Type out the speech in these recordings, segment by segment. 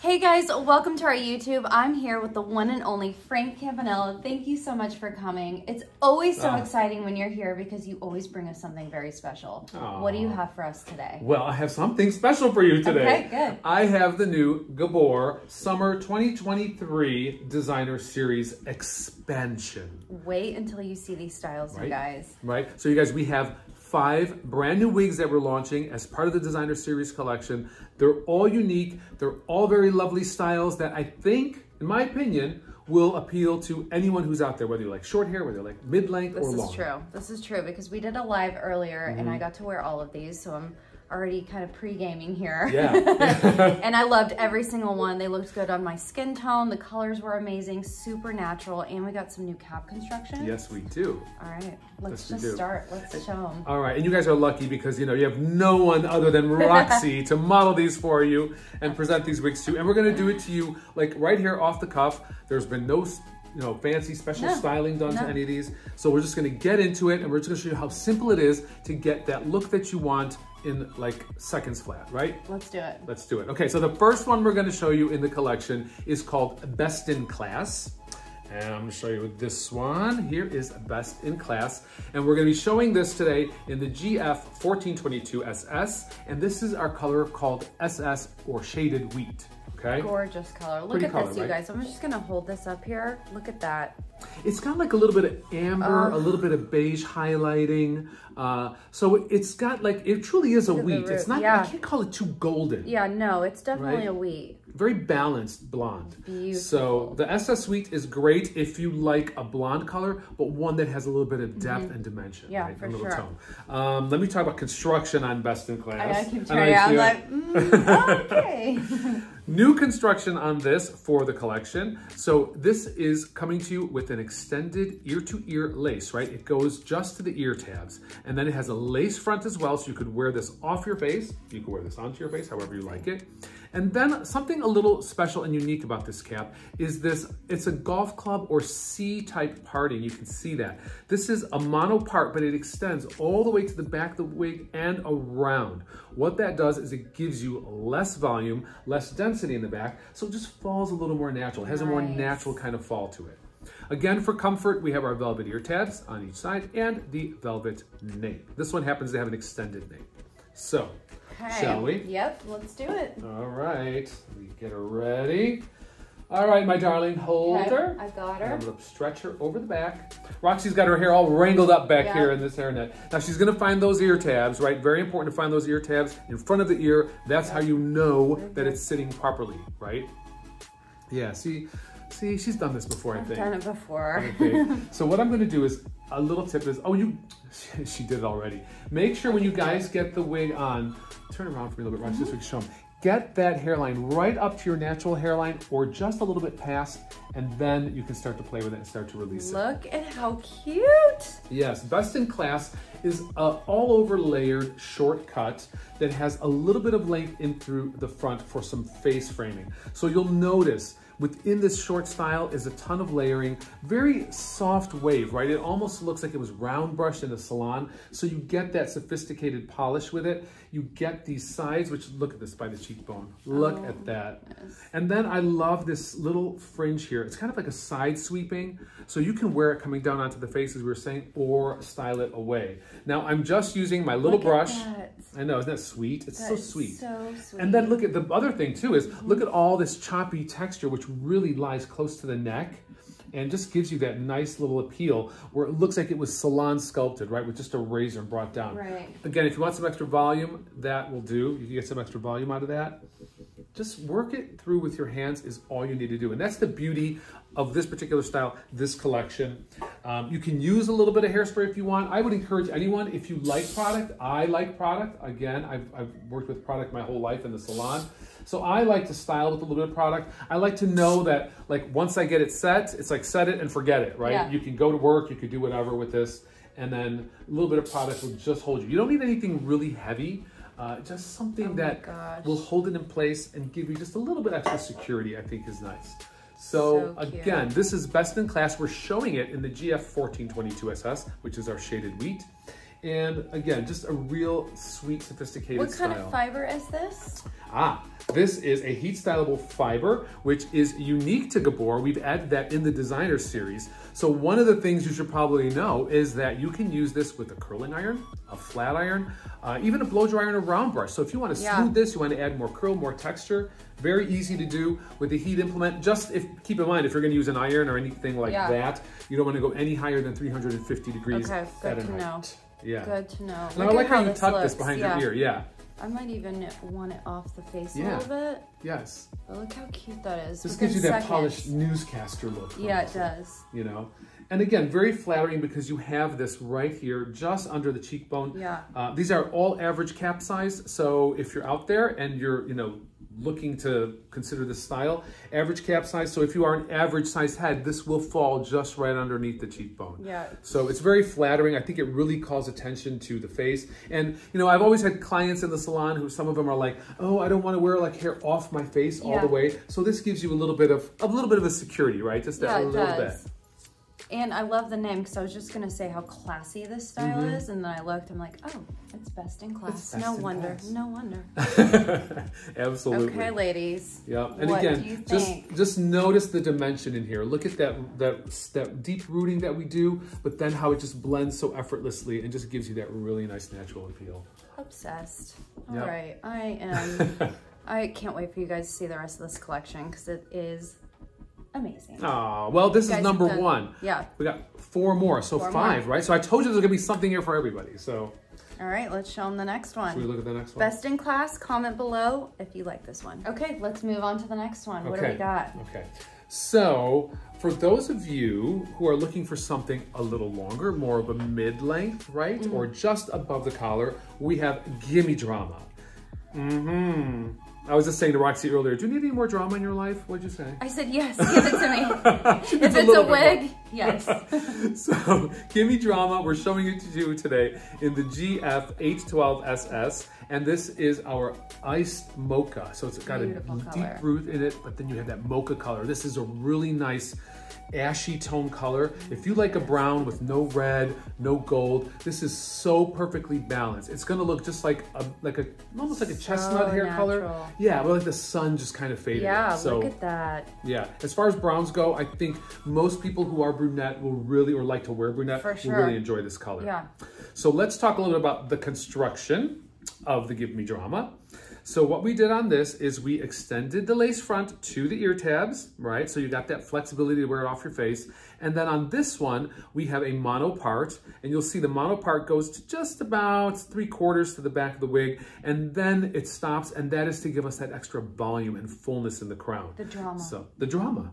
Hey guys, welcome to our YouTube. I'm here with the one and only Frank Campanella. Thank you so much for coming. It's always so exciting when you're here because you always bring us something very special. What do you have for us today? Well, I have something special for you today. Okay, good. I have the new Gabor Summer 2023 Designer Series Expansion. Wait until you see these styles, you guys. Right. So you guys, we have 5 brand new wigs that we're launching as part of the Designer Series collection. They're all unique. They're all very lovely styles that I think, in my opinion, will appeal to anyone who's out there, whether you like short hair, whether you like mid-length or long. This is true. This is true because we did a live earlier and I got to wear all of these, so I'm already kind of pre-gaming here. Yeah. And I loved every single one. They looked good on my skin tone. The colors were amazing, super natural, and we got some new cap construction. Yes, we do. All right, let's just start. Let's show them. All right, and you guys are lucky because, you know, you have no one other than Roxy to model these for you and present these wigs to. And we're gonna do it to you, like, right here off the cuff. There's been no, you know, fancy special styling done to any of these. So we're just gonna get into it, and we're just gonna show you how simple it is to get that look that you want in like seconds flat, right? Let's do it. Let's do it. Okay, so the first one we're gonna show you in the collection is called Best in Class. And I'm gonna show you this one. Here is Best in Class. And we're gonna be showing this today in the GF 1422 SS. And this is our color called SS or Shaded Wheat, okay? Gorgeous color. Look at this, you guys. I'm just gonna hold this up here. Look at that. It's got like a little bit of amber, a little bit of beige highlighting. So it's got like, it truly is a wheat. It's not, I can't call it too golden. Yeah, no, it's definitely a wheat. Very balanced blonde. Beautiful. So the SS Wheat is great if you like a blonde color, but one that has a little bit of depth and dimension. Yeah, for sure. Tone. Let me talk about construction on Best in Class. I keep trying. I'm like, okay. New construction on this for the collection. So this is coming to you with an extended ear-to-ear lace, right? It goes just to the ear tabs. And then it has a lace front as well, so you could wear this off your face. You can wear this onto your face, however you like it. And then something a little special and unique about this cap is this, it's a golf club or C-type parting. You can see that. This is a mono part, but it extends all the way to the back of the wig and around. What that does is it gives you less volume, less density in the back, so it just falls a little more natural. It has a more natural kind of fall to it. Again, for comfort, we have our velvet ear tabs on each side and the velvet nape. This one happens to have an extended nape. So, shall we? Yep, let's do it. All right, let me get her ready. All right, my darling, hold her. I got her. And I'm gonna stretch her over the back. Roxy's got her hair all wrangled up back here in this hairnet. Now she's gonna find those ear tabs, right? Very important to find those ear tabs in front of the ear. That's how you know that it's sitting properly, right? Yeah, see, she's done this before, I think. I've done it before. Okay. So what I'm gonna do is, a little tip is, she did it already. Make sure when you guys get the wig on, turn around for me a little bit, Roxy, so we can show them. Get that hairline right up to your natural hairline or just a little bit past, and then you can start to play with it and start to release it. Look at how cute. Yes, Best in Class is a all over layered shortcut that has a little bit of length in through the front for some face framing. So you'll notice within this short style is a ton of layering, very soft wave, right? It almost looks like it was round brushed in a salon. So you get that sophisticated polish with it. You get these sides, which look at this by the cheekbone. Look at that. And then I love this little fringe here. It's kind of like a side sweeping. So you can wear it coming down onto the face, as we were saying, or style it away. Now I'm just using my little brush. I know, isn't that sweet? It's so sweet. So sweet. And then look at the other thing too is, look at all this choppy texture, which really lies close to the neck and just gives you that nice little appeal where it looks like it was salon sculpted, right? With just a razor brought down. Right. Again, if you want some extra volume, that will do. You can get some extra volume out of that. Just work it through with your hands is all you need to do. And that's the beauty of this particular style, this collection. You can use a little bit of hairspray if you want. I would encourage anyone, if you like product, I like product. Again, I've worked with product my whole life in the salon. So I like to style with a little bit of product. I like to know that, like, once I get it set, it's like set it and forget it, right? Yeah. You can go to work, you can do whatever with this, and then a little bit of product will just hold you. You don't need anything really heavy. Just something that will hold it in place and give you just a little bit extra security, I think, is nice. So, again, this is Best in Class. We're showing it in the GF 1422 SS, which is our shaded wheat. And again, just a real sweet, sophisticated style. What kind of fiber is this? This is a heat stylable fiber, which is unique to Gabor. We've added that in the designer series. So one of the things you should probably know is that you can use this with a curling iron, a flat iron, even a blow dry iron or round brush. So if you want to smooth this, you want to add more curl, more texture, very easy to do with the heat implement. Just keep in mind, if you're going to use an iron or anything like that, you don't want to go any higher than 350 degrees Fahrenheit. Know. Yeah. Good to know. And I like how you tuck this behind your ear. Yeah. I might even want it off the face a little bit. Yes. But look how cute that is. This gives you that polished newscaster look. Yeah, it does. You know? And again, very flattering because you have this right here, just under the cheekbone. Yeah. These are all average cap size. So if you're out there and you're, you know, looking to consider this style, average cap size. So if you are an average size head, this will fall just right underneath the cheekbone. Yeah. So it's very flattering. I think it really calls attention to the face. And you know, I've always had clients in the salon who, some of them are like, oh, I don't want to wear like hair off my face all the way. So this gives you a little bit of a security, right? Just that little bit. And I love the name because I was just going to say how classy this style is. And then I looked, I'm like, oh, it's Best in Class. No wonder. Absolutely. Okay, ladies. Yeah. And what again, do you think? Just notice the dimension in here. Look at that deep rooting that we do, but then how it just blends so effortlessly and just gives you that really nice natural appeal. Obsessed. All right. I can't wait for you guys to see the rest of this collection because it is amazing. Oh, well, this is number one. Yeah. We got four more, so five, right? So I told you there's gonna be something here for everybody, so. All right, let's show them the next one. Should we look at the next one? Best in Class, comment below if you like this one. Okay, let's move on to the next one. Okay. What do we got? Okay, so for those of you who are looking for something a little longer, more of a mid-length, right? Or just above the collar, we have Gimme Drama. I was just saying to Roxy earlier, do you need any more drama in your life? What'd you say? I said, yes, give it to me. If it's a wig, yes. So, Gimme Drama, we're showing it to you today in the GF812SS. And this is our iced mocha. So it's got a deep root in it, but then you have that mocha color. This is a really nice ashy tone color. If you like a brown with no red, no gold, this is so perfectly balanced. It's gonna look just almost like a chestnut hair color. Yeah, but like the sun just kind of faded. Yeah, look at that. Yeah, as far as browns go, I think most people who are brunette will really, or like to wear brunette, will really enjoy this color. Yeah. So let's talk a little bit about the construction of the Gimme Drama. So what we did on this is we extended the lace front to the ear tabs, right? So you got that flexibility to wear it off your face. And then on this one, we have a mono part, and you'll see the mono part goes to just about 3/4 to the back of the wig, and then it stops, and that is to give us that extra volume and fullness in the crown. The drama. So the drama.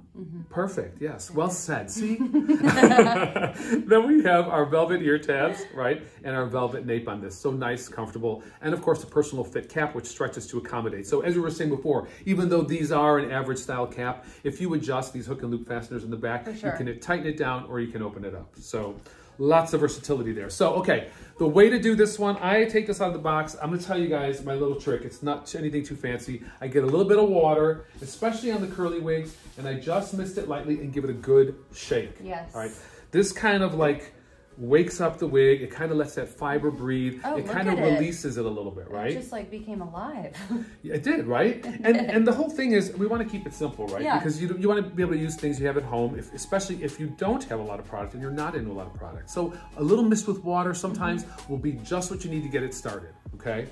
Perfect, yes, well said, see? Then we have our velvet ear tabs, right? And our velvet nape on this, so nice, comfortable. And of course, the personal fit cap, which stretches to accommodate. So as we were saying before, even though these are an average style cap, if you adjust these hook and loop fasteners in the back, you can tighten it down or you can open it up. So lots of versatility there. So, okay, the way to do this one, I take this out of the box. I'm gonna tell you guys my little trick. It's not anything too fancy. I get a little bit of water, especially on the curly wigs, and I just mist it lightly and give it a good shake. Yes. All right. This kind of like wakes up the wig. It kind of lets that fiber breathe. Oh, it kind of releases it a little bit, right? It just like became alive. It did, right? And the whole thing is we want to keep it simple, right? Yeah. Because you want to be able to use things you have at home, especially if you don't have a lot of product and you're not into a lot of product. So a little mist with water sometimes will be just what you need to get it started, okay?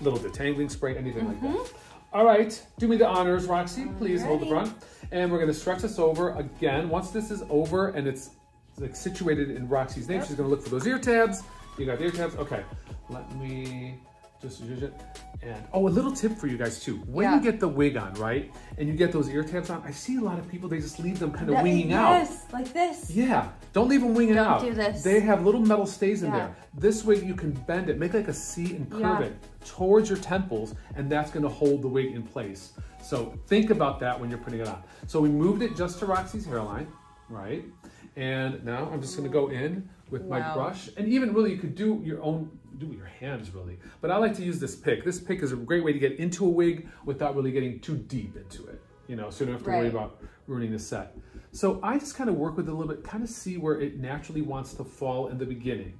A little detangling spray, anything like that. All right, do me the honors, Roxy. Please hold the brunt. And we're going to stretch this over again. Once this is over and it's like situated in Roxy's name. She's gonna look for those ear tabs. You got the ear tabs? Okay, let me just judge it. And oh, a little tip for you guys too. When you get the wig on, right? And you get those ear tabs on, I see a lot of people, they just leave them kind of winging out. Like this. Yeah, don't leave them winging out. Don't do this. They have little metal stays in there. This wig, you can bend it, make like a C and curve it towards your temples, and that's gonna hold the wig in place. So think about that when you're putting it on. So we moved it just to Roxy's hairline, right? And now I'm just gonna go in with my brush. And even really you could do with your hands really. But I like to use this pick. This pick is a great way to get into a wig without really getting too deep into it. You know, so you don't have to worry about ruining the set. So I just kind of work with it a little bit, kind of see where it naturally wants to fall in the beginning.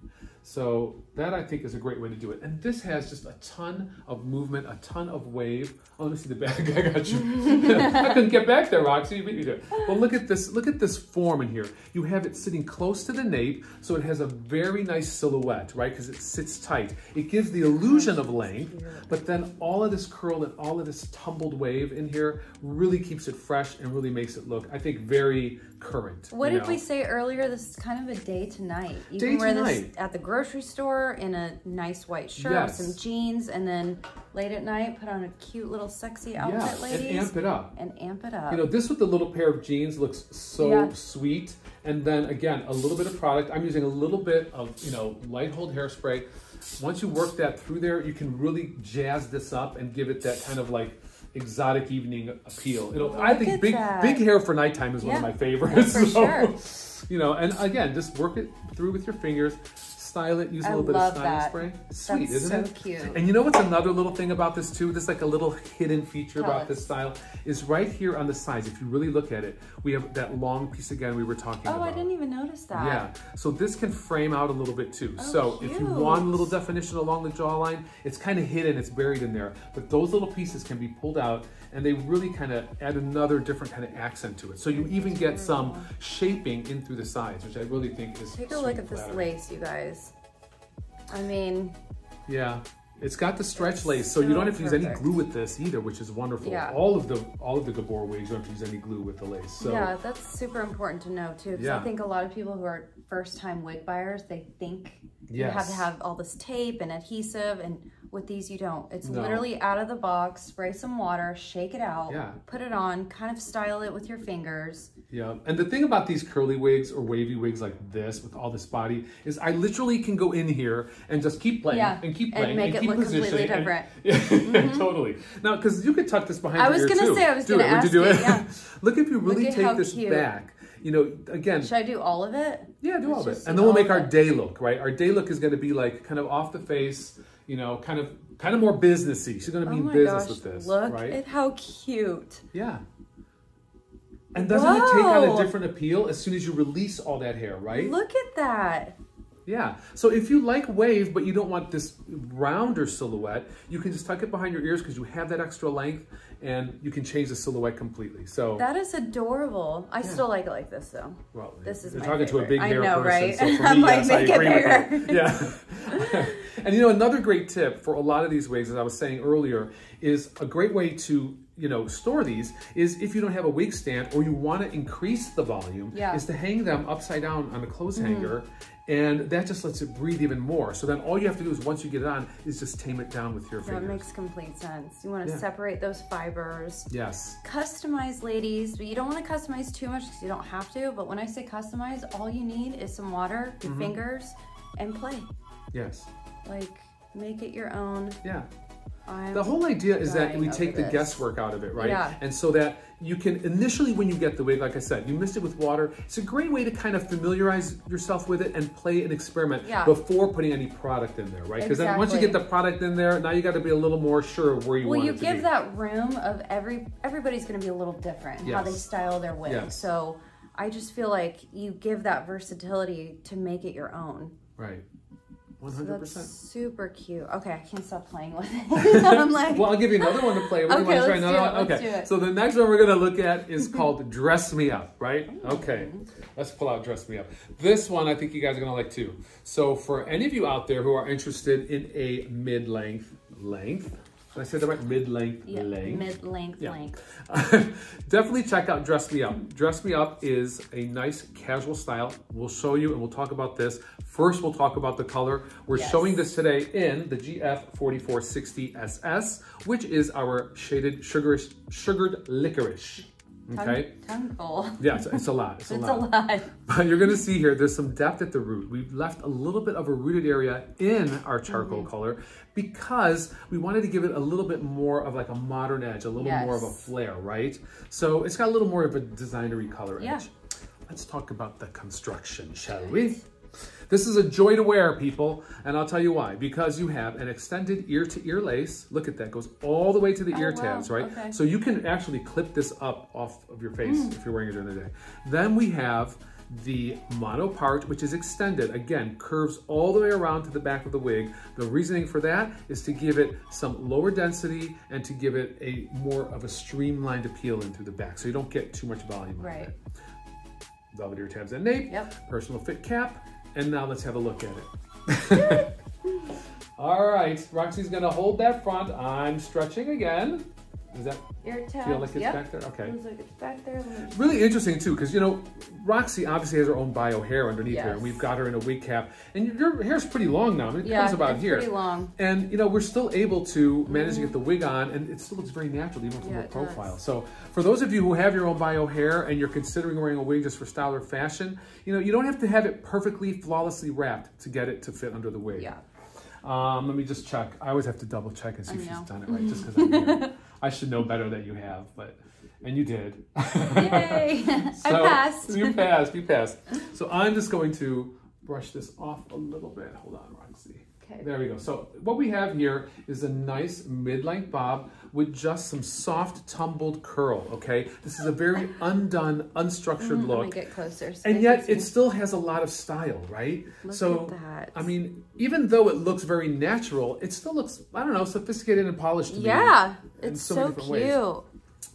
So that I think is a great way to do it. And this has just a ton of movement, a ton of wave. Oh, let me see the back, I got you. I couldn't get back there, Roxy, you beat me there. Well, look at this form in here. You have it sitting close to the nape, so it has a very nice silhouette, right? Because it sits tight. It gives the illusion of length, but then all of this curl and all of this tumbled wave in here really keeps it fresh and really makes it look, I think, very current. What did we say earlier? This is kind of a day to night. You can wear this at the grocery store in a nice white shirt, some jeans, and then late at night put on a cute little sexy outfit, ladies. And amp it up. And amp it up. You know, this with the little pair of jeans looks so sweet. And then again, a little bit of product. I'm using a little bit of, you know, light hold hairspray. Once you work that through there, you can really jazz this up and give it that kind of like exotic evening appeal. It'll, I think big hair for nighttime is one of my favorites. For sure. You know, and again, just work it through with your fingers. Style it, use a little bit of styling spray. Sweet, isn't it? So cute. And you know what's another little thing about this too? There's like a little hidden feature about this style is right here on the sides. If you really look at it, we have that long piece again we were talking about. Oh, I didn't even notice that. Yeah, so this can frame out a little bit too. Oh, so if you want a little definition along the jawline, it's kind of hidden, it's buried in there. But those little pieces can be pulled out and they really kind of add another different kind of accent to it. So you even get some shaping in through the sides, which I really think is Take a look at this lace, you guys. I mean, it's got the stretch lace, so you don't have to use any glue with this either, which is wonderful. All of the Gabor wigs don't have to use any glue with the lace. So yeah, that's super important to know too, because I think a lot of people who are first-time wig buyers, they think you have to have all this tape and adhesive, and with these you don't. It's literally out of the box, spray some water, shake it out, put it on, kind of style it with your fingers. Yeah, and the thing about these curly wigs or wavy wigs like this with all this body is I literally can go in here and just keep playing and keep playing and make it look completely different. Totally. Now, because you could tuck this behind your ear too. I was going to say, I was going to ask you, Look, if you really take this back. You know, again. Should I do all of it? Yeah, do all of it. And then we'll make our day look, right? Our day look is going to be like kind of off the face, you know, kind of more businessy. She's going to be in business with this, right? Look at how cute. Yeah. And doesn't it take on a different appeal as soon as you release all that hair, right? Look at that. Yeah, so if you like wave, but you don't want this rounder silhouette, you can just tuck it behind your ears because you have that extra length and you can change the silhouette completely. So that is adorable. I still like it like this though. Well, this is my favorite. You're talking to a big hair person. Right? So for me, yes, I agree with it. Yeah. And you know, another great tip for a lot of these wigs, as I was saying earlier, is a great way to, you know, store these is if you don't have a wig stand or you want to increase the volume, is to hang them upside down on a clothes hanger. And that just lets it breathe even more. So then all you have to do is once you get it on is just tame it down with your fingers. That makes complete sense. You want to separate those fibers. Yes. Customize, ladies, but you don't want to customize too much because you don't have to. But when I say customize, all you need is some water, your fingers, and play. Yes. Like, make it your own. Yeah. The whole idea is that we take the guesswork out of it, right? Yeah. And so that you can initially, when you get the wig, like I said, you mist it with water. It's a great way to kind of familiarize yourself with it and play and experiment before putting any product in there, right? Because then once you get the product in there, now you got to be a little more sure of where you want it to be. Well, you give that room of everybody's going to be a little different in how they style their wig. Yes. So I just feel like you give that versatility to make it your own. Right. 100%. So that's super cute. Okay, I can't stop playing with it. I'm like... Well, I'll give you another one to play with. Okay, let's do it. Let's do it. So the next one we're going to look at is called Dress Me Up, right? Okay, let's pull out Dress Me Up. This one I think you guys are going to like too. So for any of you out there who are interested in a mid-length Did I say that right? Mid-length length? Mid-length length. Definitely check out Dress Me Up. Dress Me Up is a nice casual style. We'll show you and we'll talk about this. First, we'll talk about the color. We're showing this today in the GF4460SS, which is our shaded sugared licorice. Okay. Tongueful. Yeah, it's a lot. It's a lot. But you're going to see here, there's some depth at the root. We've left a little bit of a rooted area in our charcoal color because we wanted to give it a little bit more of like a modern edge, a little more of a flare, right? So it's got a little more of a designery color edge. Let's talk about the construction, shall we? This is a joy to wear, people, and I'll tell you why. Because you have an extended ear-to-ear lace. Look at that. Goes all the way to the ear tabs, right? Okay. So you can actually clip this up off of your face if you're wearing it during the day. Then we have The mono part, which is extended, again, curves all the way around to the back of the wig. The reasoning for that is to give it some lower density and to give it a more of a streamlined appeal in through the back, so you don't get too much volume right. on it. Velveteer tabs and nape, yep. Personal fit cap, and now let's have a look at it. All right, Roxy's gonna hold that front. I'm stretching again. Does that feel like it's yep. back there? Okay. Feels like it's back there. Really interesting too, because you know, Roxy obviously has her own bio hair underneath yes. her, and we've got her in a wig cap. And your hair's pretty long now. I mean, it comes about here. Pretty long. And you know, we're still able to manage to get the wig on, and it still looks very natural even from her profile. Does. So for those of you who have your own bio hair and you're considering wearing a wig just for style or fashion, you know, you don't have to have it perfectly, flawlessly wrapped to get it to fit under the wig. Yeah. Let me just check. I always have to double check and see if she's done it right, just because I'm here. I should know better that you have, but, and you did. Yay, so I passed. You passed. So I'm just going to brush this off a little bit. Hold on, Roxy. Okay. There we go. So what we have here is a nice mid-length bob with just some soft tumbled curl, okay? This is a very undone, unstructured look. Let me get closer. So and yet it still has a lot of style, right? Look at that. I mean, even though it looks very natural, it still looks, I don't know, sophisticated and polished to me. Yeah, it's so cute.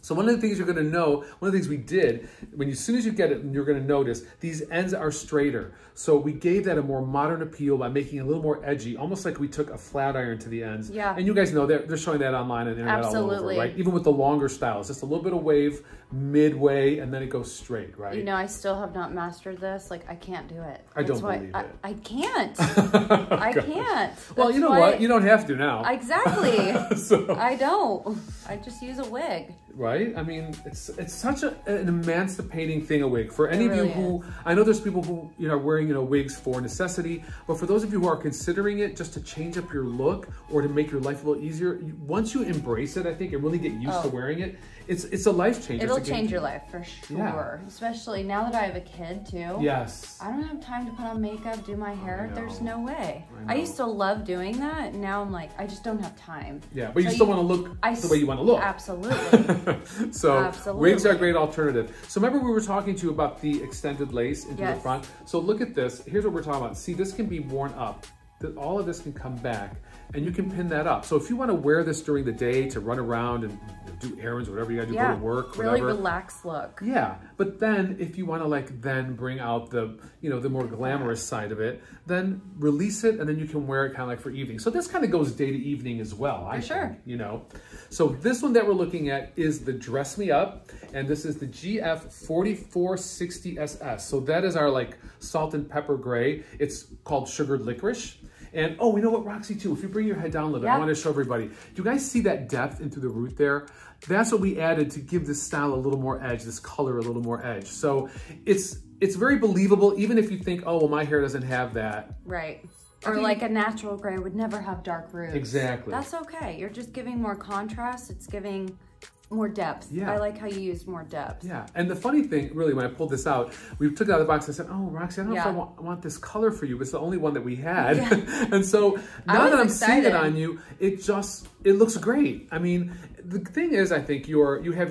So one of the things you're gonna know, one of the things we did, when as soon as you get it, you're gonna notice these ends are straighter. So we gave that a more modern appeal by making it a little more edgy, almost like we took a flat iron to the ends. Yeah. And you guys know they're showing that online and internet all over, right? Even with the longer styles, just a little bit of wave midway, and then it goes straight, right? You know, I still have not mastered this. Like, I can't do it. I don't believe it. I can't. I can't. Well, you know what? You don't have to now. Exactly. So. I don't. I just use a wig. Right? I mean, it's such an emancipating thing, a wig. For any of you who, I know there's people who are wearing wigs for necessity, but for those of you who are considering it just to change up your look or to make your life a little easier, once you embrace it, I think, and really get used to wearing it, it's a life changer. It'll change your life for sure. Yeah. Especially now that I have a kid too. Yes. I don't have time to put on makeup, do my hair. There's no way. I used to love doing that. And now I'm like, I just don't have time. Yeah, but so you still want to look the way you want to look. Absolutely. So wigs are a great alternative. So remember we were talking to you about the extended lace into the front. So look at this. Here's what we're talking about. See, this can be worn up. All of this can come back and you can pin that up. So if you want to wear this during the day to run around and do errands or whatever you got to do, go to work, whatever. Really relaxed look. Yeah. But then if you want to then bring out the, the more glamorous side of it, then release it and then you can wear it for evening. So this kind of goes day to evening as well. I think, you know. So this one that we're looking at is the Dress Me Up, and this is the GF4460SS. So that is our salt and pepper gray. It's called sugared licorice. And, oh, you know what, Roxy, too, if you bring your head down a little bit, I want to show everybody. Do you guys see that depth into the root there? That's what we added to give this style a little more edge, this color a little more edge. So it's very believable, even if you think, oh, well, my hair doesn't have that. Right. Or like a natural gray would never have dark roots. Exactly. That's okay. You're just giving more contrast. It's giving more depth. Yeah. I like how you use more depth. Yeah. And the funny thing, really, when I pulled this out, we took it out of the box and said, oh, Roxy, I don't know if I want this color for you. It's the only one that we had. Yeah. And so now that I'm seeing it on you, it looks great. I mean, the thing is, I think you have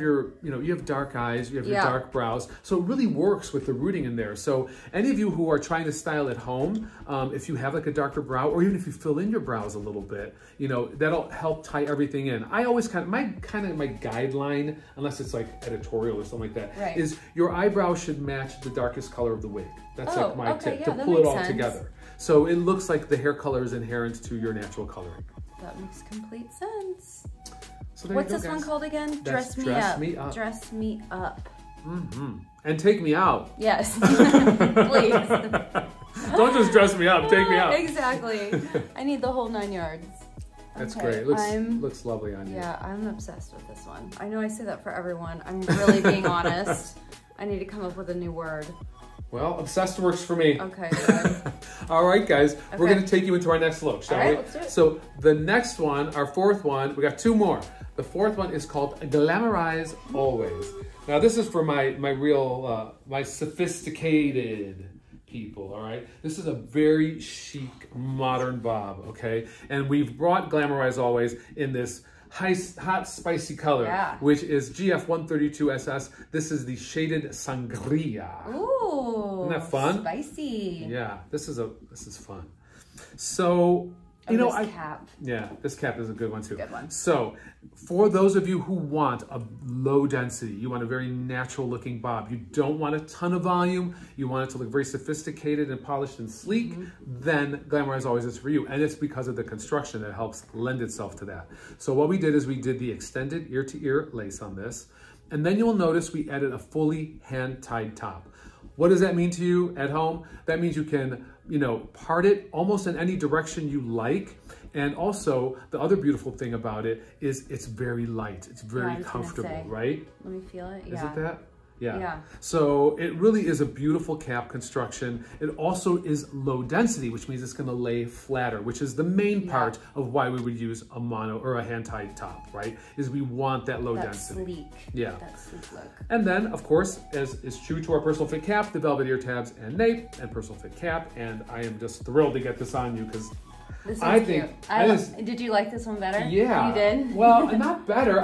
dark eyes, you have your dark brows. So it really works with the rooting in there. So any of you who are trying to style at home, if you have a darker brow, or even if you fill in your brows a little bit, that'll help tie everything in. I always my guideline, unless it's editorial or something like that, is your eyebrow should match the darkest color of the wig. That's my tip to pull it all together. So it looks like the hair color is inherent to your natural coloring. That makes complete sense. So what's this one called again? Dress Me Up. Dress Me Up. Mm-hmm. And take me out. Yes. Please. Don't just dress me up. Take me out. Exactly. I need the whole 9 yards. That's great. It looks lovely on you. Yeah, I'm obsessed with this one. I know I say that for everyone. I'm really being honest. I need to come up with a new word. Well, obsessed works for me. Okay. All right, guys. Okay. We're going to take you into our next look, shall we? Let's do it. So the next one, our fourth one, we got two more. The fourth one is called Glamorize Always. Now, this is for my real, my sophisticated people, all right? This is a very chic, modern bob, okay? And we've brought Glamorize Always in this hot spicy color, yeah, which is GF132SS. This is the shaded Sangria. Ooh, isn't that fun? Spicy. Yeah, this is fun. So this cap is a good one too. Good one. So for those of you who want a low density, you want a very natural looking bob, you don't want a ton of volume, you want it to look very sophisticated and polished and sleek, then Glamorize Always is for you. And it's because of the construction that helps lend itself to that. So what we did is we did the extended ear to ear lace on this. And then you'll notice we added a fully hand tied top. What does that mean to you at home? That means you can, you know, part it almost in any direction you like. And also, the other beautiful thing about it is it's very light. It's very comfortable, right? Let me feel it. Yeah. Is it that? Yeah. So it really is a beautiful cap construction. It also is low density, which means it's going to lay flatter, which is the main part of why we would use a mono or a hand-tied top, right? Is we want that low density. Sleek. Yeah. That sleek look. And then, of course, as is true to our personal fit cap, the velvet ear tabs and nape and personal fit cap. And I am just thrilled to get this on you because did you like this one better? Yeah. You did? Well, not better.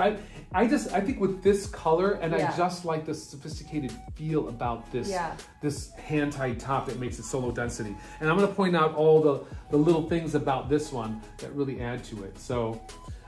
I think with this color, and I just like the sophisticated feel about this, this hand-tied top that makes it so low density. And I'm going to point out all the little things about this one that really add to it. So,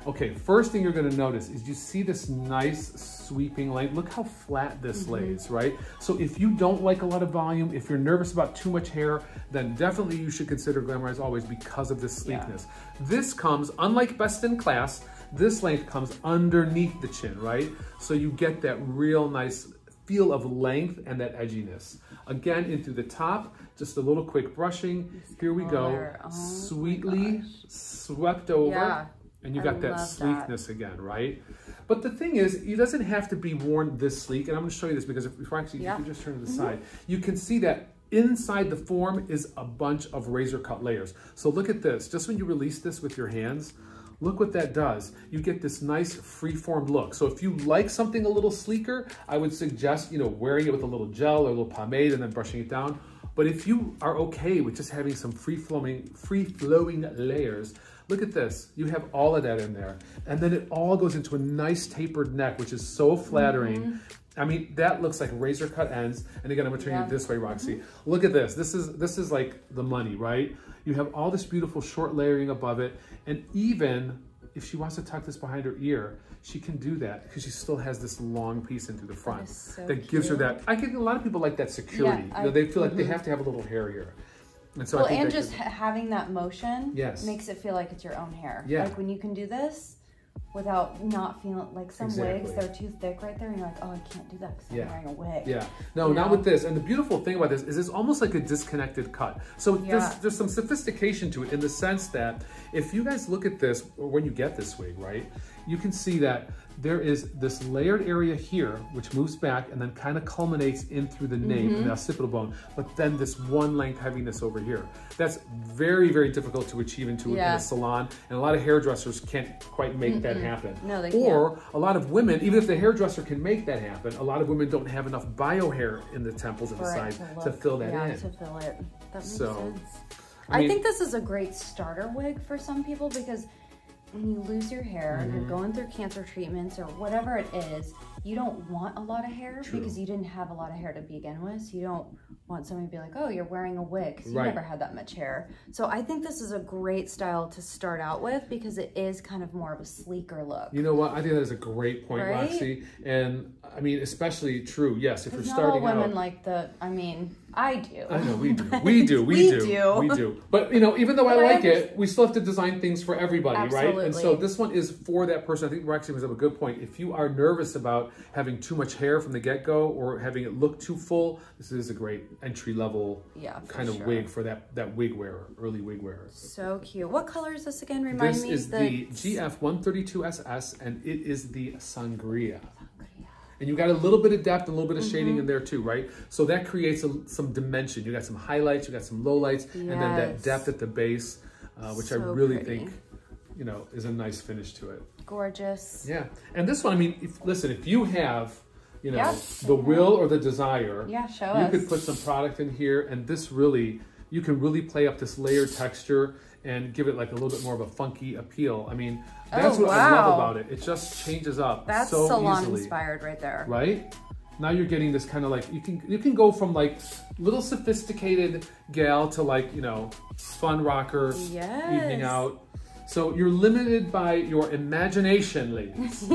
okay, first thing you're going to notice is you see this nice sweeping line. Look how flat this lays, right? So if you don't like a lot of volume, if you're nervous about too much hair, then definitely you should consider Glamorize Always because of this sleekness. This comes, unlike Best in Class, this length comes underneath the chin, right? So you get that real nice feel of length and that edginess. Again, in through the top, just a little quick brushing. Here we go. Oh, sweetly swept over. Yeah. And you got that sleekness again, right? But the thing is, it doesn't have to be worn this sleek. And I'm going to show you this because if actually you can just turn to the side, you can see that inside the form is a bunch of razor cut layers. So look at this. Just when you release this with your hands, look what that does. You get this nice free-formed look. So if you like something a little sleeker, I would suggest, you know, wearing it with a little gel or a little pomade and then brushing it down. But if you are okay with just having some free-flowing layers, look at this. You have all of that in there. And then it all goes into a nice tapered neck, which is so flattering. I mean, that looks like razor cut ends. And again, I'm gonna turn you this way, Roxy. Look at this. This is like the money, right? You have all this beautiful short layering above it. And even if she wants to tuck this behind her ear, she can do that because she still has this long piece into the front that gives her that. I think a lot of people like that security. Yeah, you know, they feel like they have to have a little hair here. And so having that motion makes it feel like it's your own hair. Yeah. Like when you can do this without not feeling like some wigs, they're too thick right there. And you're like, oh, I can't do that because I'm wearing a wig. Yeah. No, not with this. And the beautiful thing about this is it's almost like a disconnected cut. So there's some sophistication to it in the sense that if you guys look at this, or when you get this wig, right, you can see that there is this layered area here, which moves back and then kind of culminates in through the nape and the occipital bone, but then this one length heaviness over here. That's very, very difficult to achieve in a salon, and a lot of hairdressers can't quite make that happen. No, they can't. A lot of women, even if the hairdresser can make that happen, a lot of women don't have enough bio hair in the temples and the sides to fill that in. To fill it. That makes sense. I think this is a great starter wig for some people because when you lose your hair, you're going through cancer treatments or whatever it is, you don't want a lot of hair because you didn't have a lot of hair to begin with. So you don't want somebody to be like, oh, you're wearing a wig because you never had that much hair. So I think this is a great style to start out with because it is kind of more of a sleeker look. You know what? I think that is a great point, Roxy. And I mean, especially true. Yes, if you're starting out. Not all women like the, I mean, I do. I know, we do. We do. But, you know, even though I like it, we still have to design things for everybody, right? And so this one is for that person. I think Roxy was up a good point. If you are nervous about having too much hair from the get-go or having it look too full, this is a great entry-level kind of wig for that wig wearer, early wig wearer. So cute. What color is this again? Remind me. This is the GF132SS, and it is the Sangria. And you got a little bit of depth, a little bit of shading in there too, right? So that creates some dimension. You got some highlights, you got some lowlights, and then that depth at the base, which I really think, you know, is a nice finish to it. Gorgeous. Yeah. And this one, I mean, listen, if you have, you know, the will or the desire, you could put some product in here, and this really, you can really play up this layered texture and give it like a little bit more of a funky appeal. I mean, that's what I love about it. It just changes up that's so easily. That's salon inspired right there. Right? Now you're getting this kind of like, you can go from like little sophisticated gal to like, you know, fun rocker, yes, evening out. So you're limited by your imagination, ladies.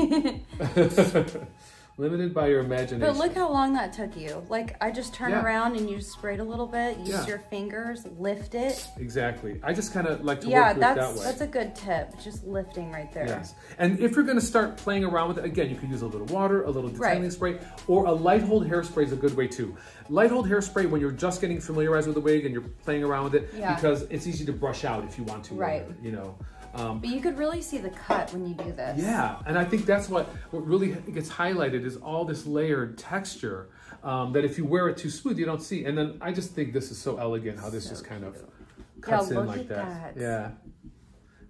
Limited by your imagination. But look how long that took you. Like, I just turn around and you sprayed a little bit, use your fingers, lift it. Exactly. I just kind of like to work with that way. That's a good tip, just lifting right there. Yes. And if you're going to start playing around with it, again, you can use a little water, a little detangling spray, or a light hold hairspray is a good way too. Light hold hairspray, when you're just getting familiarized with the wig and you're playing around with it, because it's easy to brush out if you want to, or, you know. But you could really see the cut when you do this. Yeah, and I think that's what really gets highlighted is all this layered texture that if you wear it too smooth, you don't see. And then I just think this is so elegant how this just kind of cuts in like that. Yeah.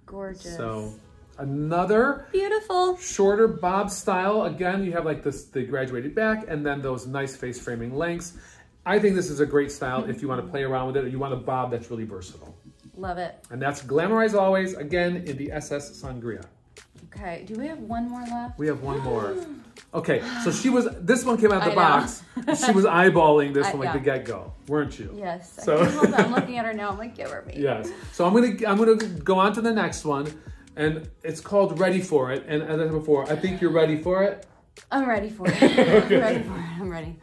Gorgeous. So another beautiful shorter bob style. Again, you have like this, the graduated back and then those nice face framing lengths. I think this is a great style if you want to play around with it or you want a bob that's really versatile. Love it. And that's Glamorize Always, again, in the SS Sangria. Okay, do we have one more left? We have one more. Okay, so she was, this one came out of the box. She was eyeballing this from like the get-go, weren't you? Yes. So. Hold on, I'm looking at her now, I'm like, give her me. Yes. So I'm gonna go on to the next one, and it's called Ready For It. And as I said before, I think you're ready for it. I'm ready for it. Okay. I'm ready for it, I'm ready.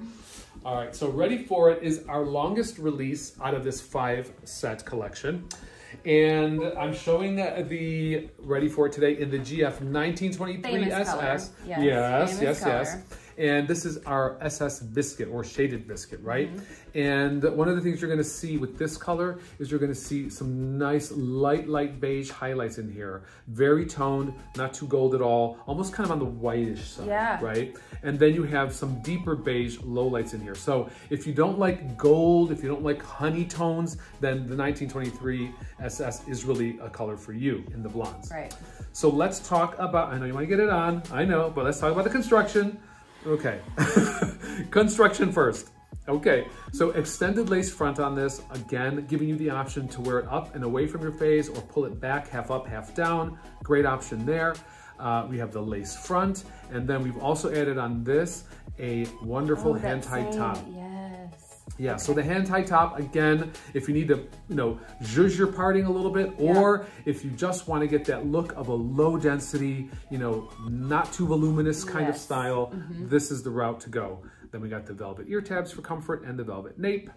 All right, so Ready For It is our longest release out of this 5-set collection. And I'm showing the Ready For It today in the GF 1923 SS. Yes, yes. And this is our SS Biscuit or Shaded Biscuit, right? Mm-hmm. And one of the things you're gonna see with this color is you're gonna see some nice light beige highlights in here. Very toned, not too gold at all, almost kind of on the whitish side, right? And then you have some deeper beige lowlights in here. So if you don't like gold, if you don't like honey tones, then the 1923 SS is really a color for you in the blondes. Right. So let's talk about, I know you wanna get it on, I know, but let's talk about the construction. Okay, construction first. Okay, so extended lace front on this, again, giving you the option to wear it up and away from your face or pull it back, half up, half down. Great option there. We have the lace front, and then we've also added on this a wonderful hand-tied top. Yeah, so the hand-tied top, again, if you need to, you know, zhuzh your parting a little bit, or if you just want to get that look of a low-density, you know, not too voluminous kind of style, this is the route to go. Then we got the velvet ear tabs for comfort and the velvet nape.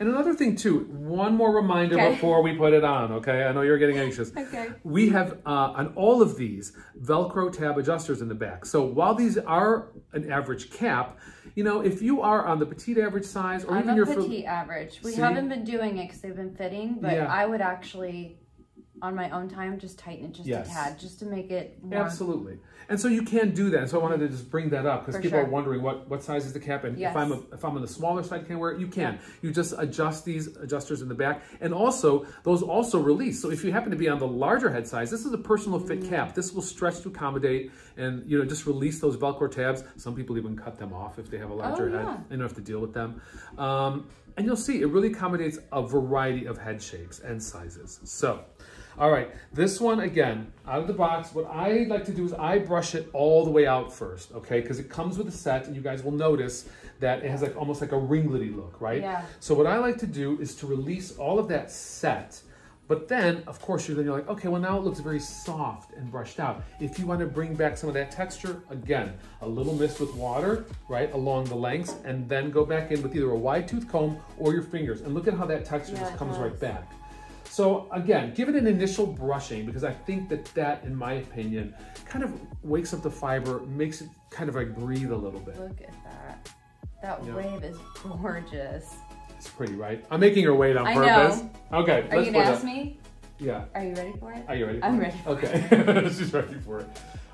And another thing, too, one more reminder before we put it on, okay? I know you're getting anxious. We have, on all of these, Velcro tab adjusters in the back. So while these are an average cap, you know, if you are on the petite average size or even your petite average, we haven't been doing it because they've been fitting, but I would actually, on my own time, just tighten it just a tad, just to make it more. Absolutely. And so you can do that. So I wanted to just bring that up because people are wondering what size is the cap, and if I'm on the smaller side, can I wear it? You can. You just adjust these adjusters in the back, and also those also release. So if you happen to be on the larger head size, this is a personal fit cap. This will stretch to accommodate, and you know, just release those Velcro tabs. Some people even cut them off if they have a larger head. They don't have to deal with them. And you'll see it really accommodates a variety of head shapes and sizes. So. All right, this one, again, out of the box, what I like to do is I brush it all the way out first, okay? Because it comes with a set, and you guys will notice that it has like almost like a ringlety look, right? Yeah. So what I like to do is to release all of that set, but then, of course, you're like, okay, well, now it looks very soft and brushed out. If you want to bring back some of that texture, again, a little mist with water, right, along the lengths, and then go back in with either a wide tooth comb or your fingers, and look at how that texture just comes right back. So again, give it an initial brushing because I think that, in my opinion, kind of wakes up the fiber, makes it kind of like breathe a little bit. Look at that. That wave is gorgeous. It's pretty, right? I'm making her wait on purpose. I know. Okay, let's put it. Are you gonna ask me? Yeah. Are you ready for it? Are you ready for it? I'm ready for it. Okay, she's ready for it.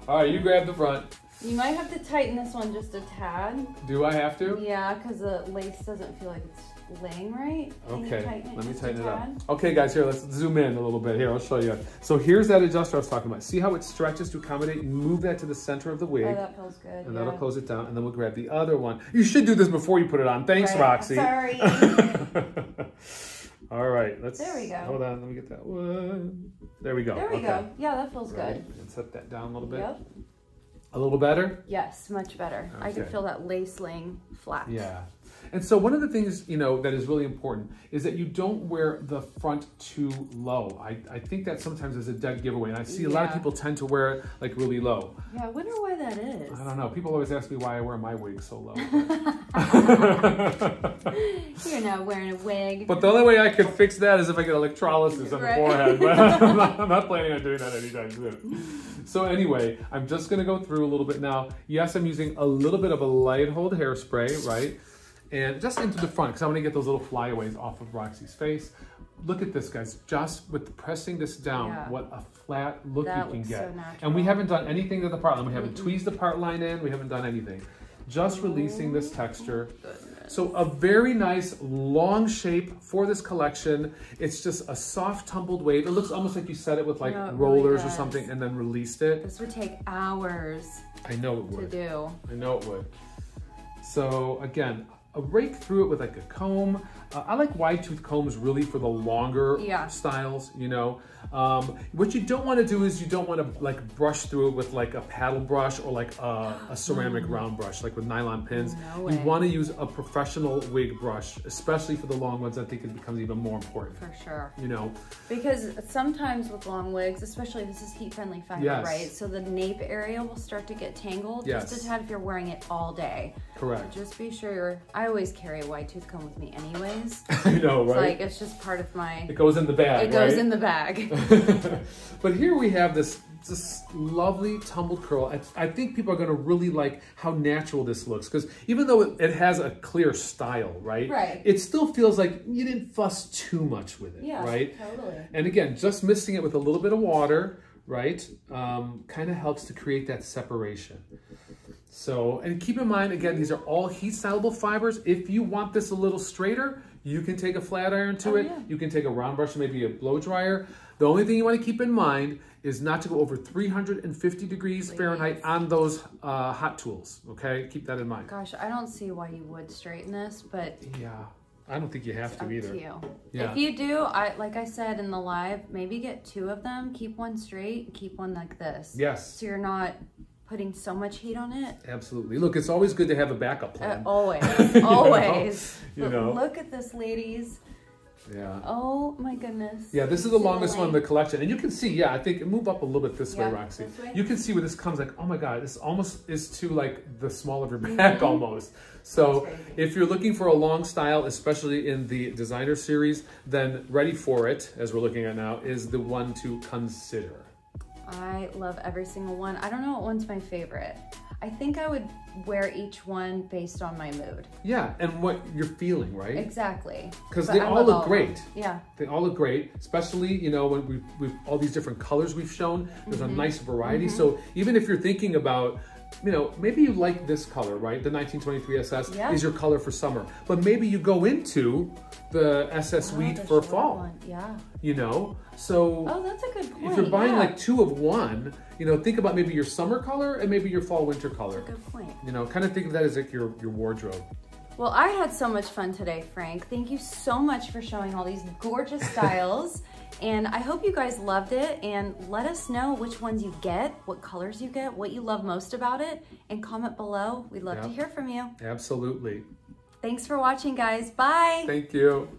All right, you grab the front. You might have to tighten this one just a tad. Do I have to? Yeah, because the lace doesn't feel like it's laying right. Okay, let me tighten it up. Okay, guys, here, let's zoom in a little bit. Here, I'll show you. So here's that adjuster I was talking about. See how it stretches to accommodate? Move that to the center of the wig. Oh, that feels good. And that'll close it down, and then we'll grab the other one. You should do this before you put it on. Thanks, Roxy. Sorry. All right, let's. There we go. Hold on, let me get that one. There we go. There we go. Yeah, that feels good. And set that down a little bit. Yep. A little better? Yes, much better. Okay. I can feel that lace laying flat. Yeah. And so one of the things, you know, that is really important is that you don't wear the front too low. I think that sometimes is a dead giveaway. And I see a lot of people tend to wear it like really low. Yeah, I wonder why that is. I don't know. People always ask me why I wear my wig so low. You're not wearing a wig. But the only way I could fix that is if I get electrolysis on the forehead. But I'm not planning on doing that anytime soon. So anyway, I'm just going to go through a little bit now. Yes, I'm using a little bit of a light hold hairspray, right? And just into the front, because I want to get those little flyaways off of Roxy's face. Look at this, guys. Just with pressing this down, what a flat look that you can get. So natural. And we haven't done anything to the part line. We haven't tweezed the part line in. We haven't done anything. Just releasing this texture. So a very nice long shape for this collection. It's just a soft tumbled wave. It looks almost like you set it with like rollers or something and then released it. This would take hours. I know it would. To do. I know it would. So again, a rake through it with like a comb. I like wide tooth combs really for the longer styles, you know. What you don't want to do is you don't want to like brush through it with like a paddle brush or like a ceramic round brush, like with nylon pins. No way. You want to use a professional wig brush, especially for the long ones. I think it becomes even more important. For sure. You know. Because sometimes with long wigs, especially this is heat-friendly fabric, right? So the nape area will start to get tangled just a tad if you're wearing it all day. Correct. So just be sure you're... I always carry a wide tooth comb with me anyways. I know, right? It's like, it's just part of my... It goes in the bag, It goes in the bag. But here we have this lovely tumbled curl. I think people are going to really like how natural this looks. Because even though it has a clear style, right? Right. It still feels like you didn't fuss too much with it, right? Yeah, totally. And again, just mixing it with a little bit of water, right? Kind of helps to create that separation. So, and keep in mind, again, these are all heat stylable fibers. If you want this a little straighter, you can take a flat iron to it. Yeah. You can take a round brush, maybe a blow dryer. The only thing you want to keep in mind is not to go over 350 degrees Fahrenheit on those hot tools, okay? Keep that in mind. Gosh, I don't see why you would straighten this, but... Yeah, I don't think you have to either. It's up to you. Yeah. If you do, like I said in the live, maybe get two of them. Keep one straight, keep one like this. Yes. So you're not... putting so much heat on it. Absolutely. Look, it's always good to have a backup plan. Always. Always. You know? Look at this, ladies. Yeah. Oh my goodness. Yeah, this is the longest one in the collection. And you can see, yeah, I think move up a little bit this way, Roxy. This way. You can see where this comes like, oh my God, this almost is to like the small of your back almost. So if you're looking for a long style, especially in the designer series, then Ready For It, as we're looking at now, is the one to consider. I love every single one. I don't know what one's my favorite. I think I would wear each one based on my mood. Yeah, and what you're feeling, right? Exactly. Because they all look great. Yeah. They all look great, especially, you know, when we've all these different colors we've shown. There's a nice variety. So even if you're thinking about, you know, maybe you like this color, right? The 1923 SS is your color for summer. But maybe you go into the SS Wheat for fall. One. Yeah. You know? So that's a good point. If you're buying like two of one, you know, think about maybe your summer color and maybe your fall winter color. That's a good point. You know, kind of think of that as like your wardrobe. Well, I had so much fun today, Frank. Thank you so much for showing all these gorgeous styles. And I hope you guys loved it, and let us know which ones you get, what colors you get, what you love most about it, and comment below. We'd love to hear from you. Absolutely. Thanks for watching, guys. Bye. Thank you.